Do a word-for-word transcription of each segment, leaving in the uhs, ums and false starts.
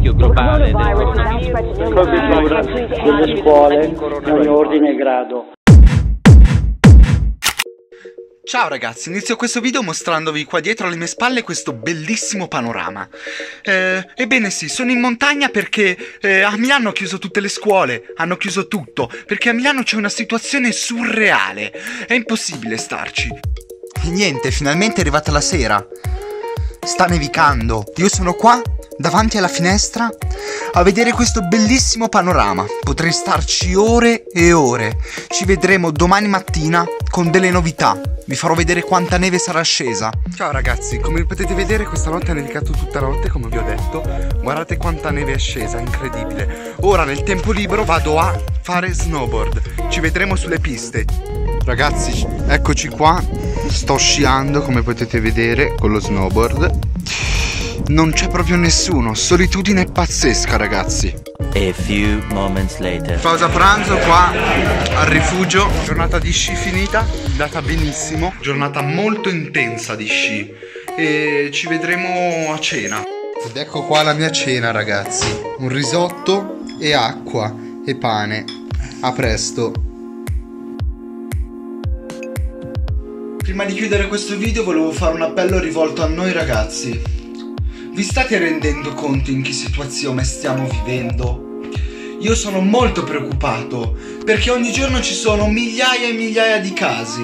rischio globale del coronavirus nelle scuole di ogni ordine e grado. Ciao ragazzi, inizio questo video mostrandovi qua dietro alle mie spalle questo bellissimo panorama. Eh, ebbene sì, sono in montagna perché eh, a Milano hanno chiuso tutte le scuole, hanno chiuso tutto, perché a Milano c'è una situazione surreale, è impossibile starci. E niente, finalmente è arrivata la sera, sta nevicando, io sono qua davanti alla finestra a vedere questo bellissimo panorama, potrei starci ore e ore. Ci vedremo domani mattina con delle novità, vi farò vedere quanta neve sarà scesa. Ciao ragazzi, come potete vedere questa notte ha nevicato tutta la notte, come vi ho detto, guardate quanta neve è scesa, incredibile. Ora nel tempo libero vado a fare snowboard, ci vedremo sulle piste. Ragazzi, eccoci qua, sto sciando come potete vedere con lo snowboard. Non c'è proprio nessuno, solitudine pazzesca ragazzi. A few moments later. Pausa pranzo qua al rifugio. Giornata di sci finita, andata benissimo. Giornata molto intensa di sci. E ci vedremo a cena. Ed ecco qua la mia cena ragazzi. Un risotto e acqua e pane. A presto. Prima di chiudere questo video volevo fare un appello rivolto a noi ragazzi. Vi state rendendo conto in che situazione stiamo vivendo? Io sono molto preoccupato perché ogni giorno ci sono migliaia e migliaia di casi.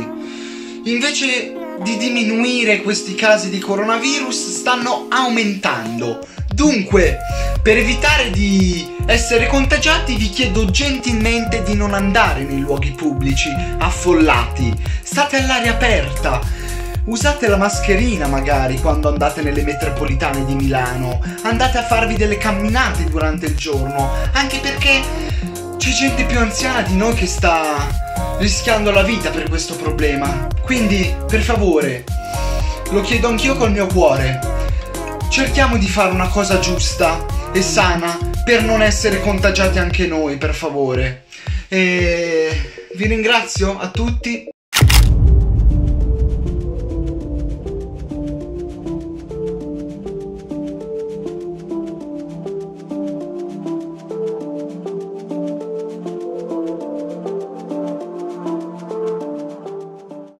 Invece di diminuire questi casi di coronavirus stanno aumentando. Dunque, per evitare di essere contagiati vi chiedo gentilmente di non andare nei luoghi pubblici affollati. State all'aria aperta. Usate la mascherina magari quando andate nelle metropolitane di Milano, andate a farvi delle camminate durante il giorno, anche perché c'è gente più anziana di noi che sta rischiando la vita per questo problema. Quindi, per favore, lo chiedo anch'io col mio cuore, cerchiamo di fare una cosa giusta e sana per non essere contagiati anche noi, per favore. E vi ringrazio a tutti.